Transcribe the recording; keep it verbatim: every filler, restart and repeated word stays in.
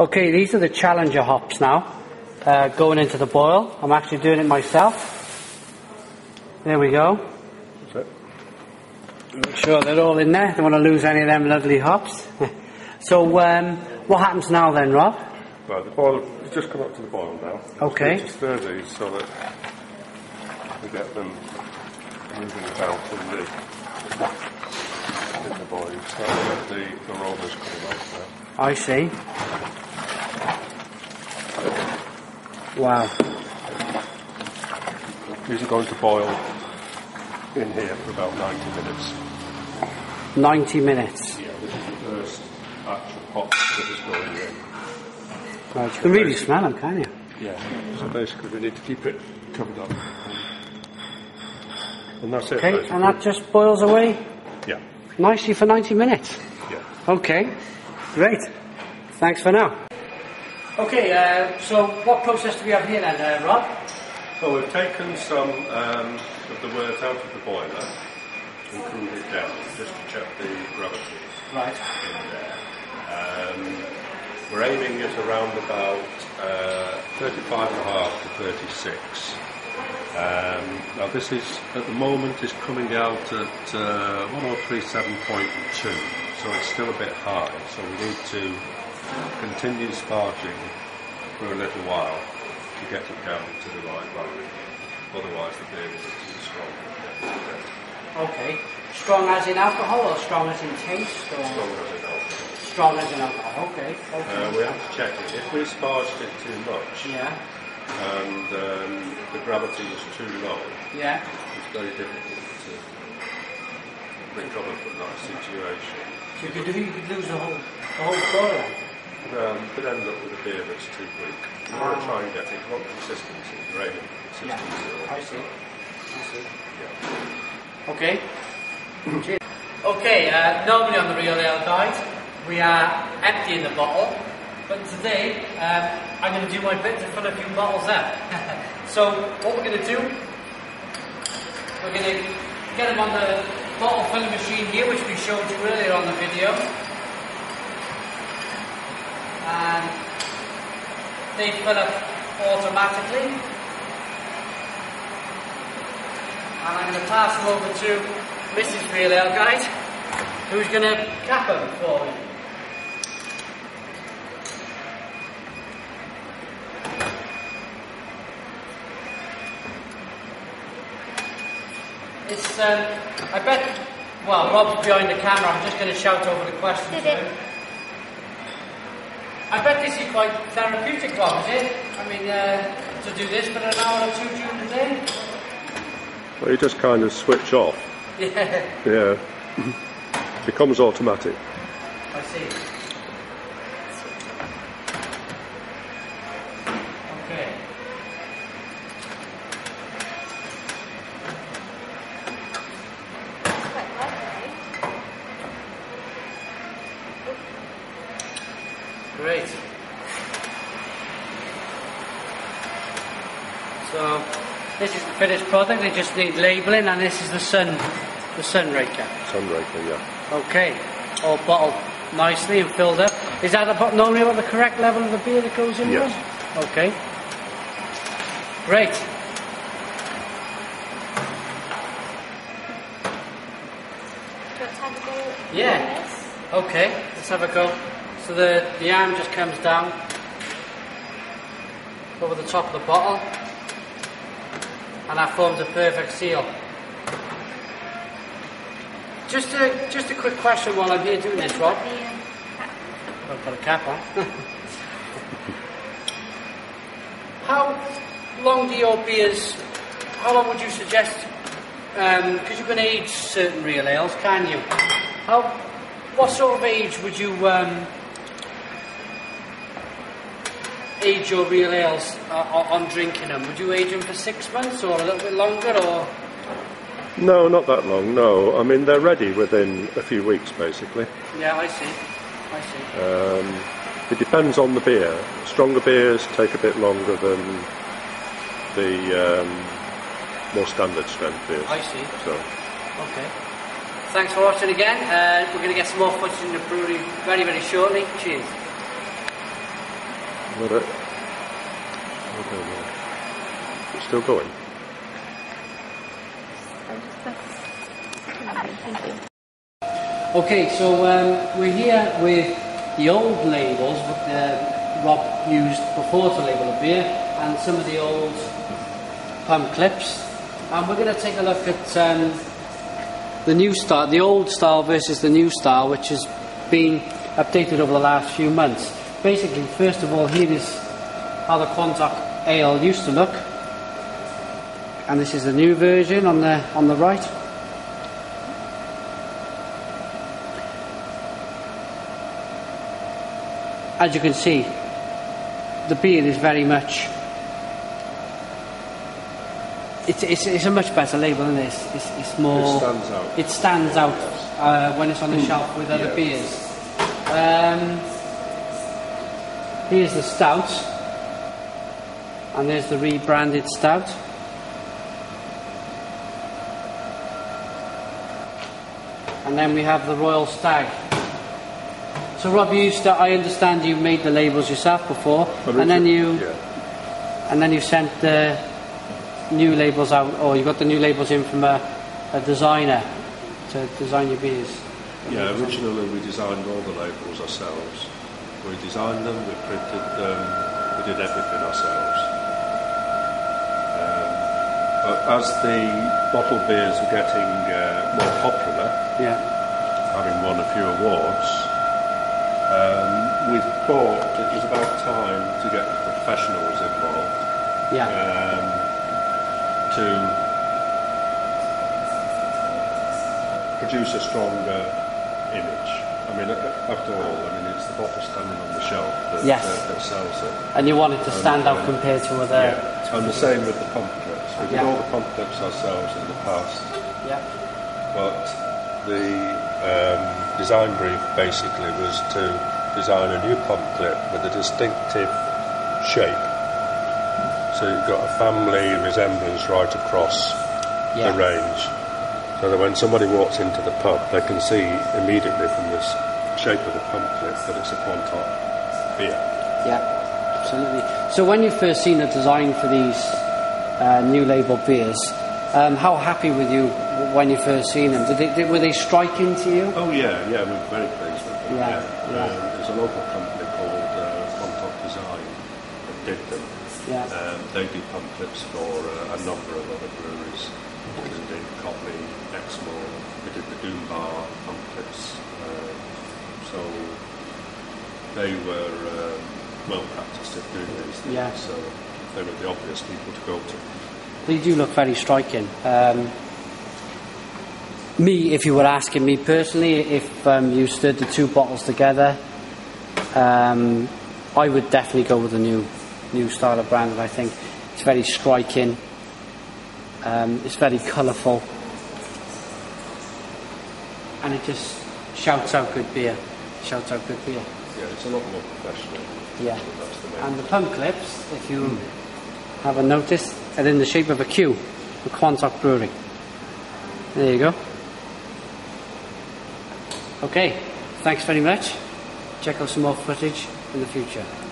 Okay, these are the Challenger hops now, uh, going into the boil. I'm actually doing it myself. There we go. Make sure they're all in there. Don't want to lose any of them lovely hops. So um, what happens now then, Rob? Well, the boil, it's just come up to the boil now. Okay. We need to stir these so that we get them moving about in the, in the boil. So that the aromas come out now. I see. Wow. These are going to boil in here for about ninety minutes. ninety minutes? Yeah, this is the first actual pot that is going in. Right, you so can really smell them, can't you? Yeah, so basically we need to keep it covered up. And that's okay, it. Okay, and that just boils away? Yeah. Nicely for ninety minutes? Yeah. Okay, great. Thanks for now. Okay, uh, so what process do we have here then, uh, Rob? Well, we've taken some um, of the wort out of the boiler and cooled it down just to check the gravity right in there. Um, we're aiming at around about uh, thirty-five and a half to thirty-six. Um, now this is, at the moment, is coming out at uh, one oh three seven point two, so it's still a bit high, so we need to continue sparking for a little while to get it down to the right value. Otherwise the beer is too strong. Okay. Strong as in alcohol or strong as in taste? Or strong as in alcohol. Strong as in alcohol, okay. okay. Uh, we have to check it. If we sparged it too much, yeah. and um, the gravity is too low, yeah. it's very difficult to recover from that situation. So you could, you could lose the whole, the whole boil. Um, but end up with a beer that's too weak. You oh. want to try and get it. You want consistency, grain consistency. Yeah. I see. I see. Yeah. Okay. okay, uh, normally on the Real Ale Guide, we are emptying the bottle, but today um, I'm going to do my bit to fill a few bottles up. So, what we're going to do, we're going to get them on the bottle filling machine here, which we showed you earlier on the video. And they fill up automatically. And I'm going to pass them over to Missus Real Ale Guide, who's going to cap them for me. It's, um, I bet, well, Rob's behind the camera, I'm just going to shout over the questions. I bet this is quite therapeutic, Rob, is it? I mean, uh, to do this for an hour or two during the day? Well, you just kind of switch off. Yeah. Yeah. It becomes automatic. I see. Okay. Great. So this is the finished product. They just need labelling, and this is the sun, the sun raker. Sun raker, yeah. Okay, all bottled nicely and filled up. Is that about normally about the correct level of the beer that goes in? Yes. With? Okay. Great. Do you want to have a go? Yeah. Okay, let's have a go. So the, the arm just comes down over the top of the bottle, and that forms a perfect seal. Just a, just a quick question while I'm here doing this, Rob. I've got a cap on. How long do your beers, how long would you suggest, because um, you can age certain real ales, can you? How, what sort of age would you um, age your real ales uh, on drinking them? Would you age them for six months or a little bit longer, or...? No, not that long, no. I mean, they're ready within a few weeks, basically. Yeah, I see. I see. Um, it depends on the beer. Stronger beers take a bit longer than the um, more standard strength beers. I see. So. Okay. Thanks for watching again. Uh, we're going to get some more footage in the brewery very, very shortly. Cheers. What a... oh, no, no. Still going. Okay, so um, we're here with the old labels that uh, Rob used before to label a beer, and some of the old pump clips, and we're going to take a look at um, the new style, the old style versus the new style, which has been updated over the last few months. Basically, first of all, here is how the Quantock Ale used to look, and this is the new version on the on the right. As you can see, the beer is very much, it's, it's, it's a much better label than this. It's, it's, it's more, it stands out, it stands out uh, when it's on the mm. shelf with other yeah. beers. Um, here's the stout, and there's the rebranded stout. And then we have the Royal Stag. So Rob, you used to, I understand you made the labels yourself before, and then you, yeah. and then you sent the new labels out, or you got the new labels in from a, a designer to design your beers. Yeah, originally we designed all the labels ourselves. We designed them, we printed them, we did everything ourselves. Um, but as the bottle beers were getting uh, more popular, yeah, having won a few awards. Um, we thought it was about time to get the professionals involved, yeah. um, to produce a stronger image. I mean, after all, I mean, it's the bottle standing on the shelf that, yes. uh, that sells it. And you want it to stand and, out and, compared to other... Yeah. And the same with the pump clips. We did yeah. all the pump clips ourselves in the past, yeah. but the... Um, design brief basically was to design a new pump clip with a distinctive shape, so you've got a family resemblance right across yeah. the range, so that when somebody walks into the pub they can see immediately from this shape of the pump clip that it's a Quantock beer. Yeah, absolutely. So when you first seen the design for these uh, new label beers, Um, how happy were you when you first seen them? Did they, did, were they striking to you? Oh yeah, yeah, we were very pleased with them. Yeah, yeah. yeah. Um, there's a local company called uh, Quantock Design that did them. Yeah. Um, they do pump clips for uh, a number of other breweries. They did Cotley, Exmo, they did the Doombar pump clips. Um, so they were um, well practiced at doing these things. Yeah. So they were the obvious people to go to. They do look very striking. Um, me, if you were asking me personally, if um, you stood the two bottles together, um, I would definitely go with the new, new style of brand. I think it's very striking. Um, it's very colourful, and it just shouts out good beer. Shouts out good beer. Yeah, it's a lot more professional. Yeah, the and the pump clips, if you. Mm. Haven't noticed, and in the shape of a Q, the Quantock Brewery. There you go. Okay, thanks very much. Check out some more footage in the future.